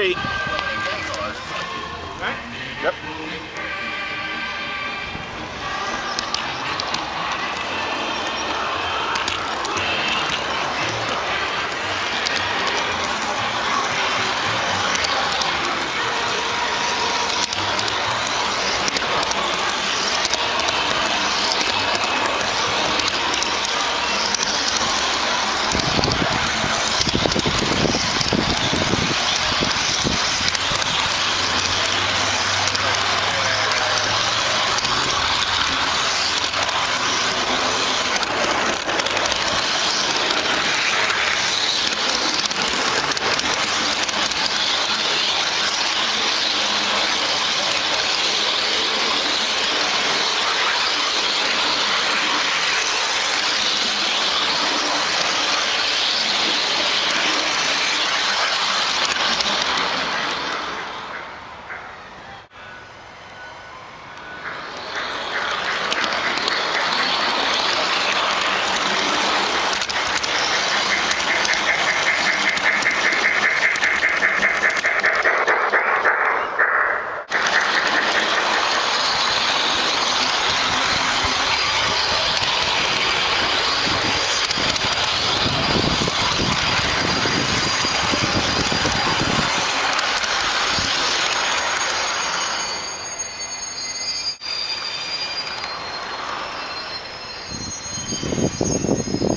Jake. Right? Yep.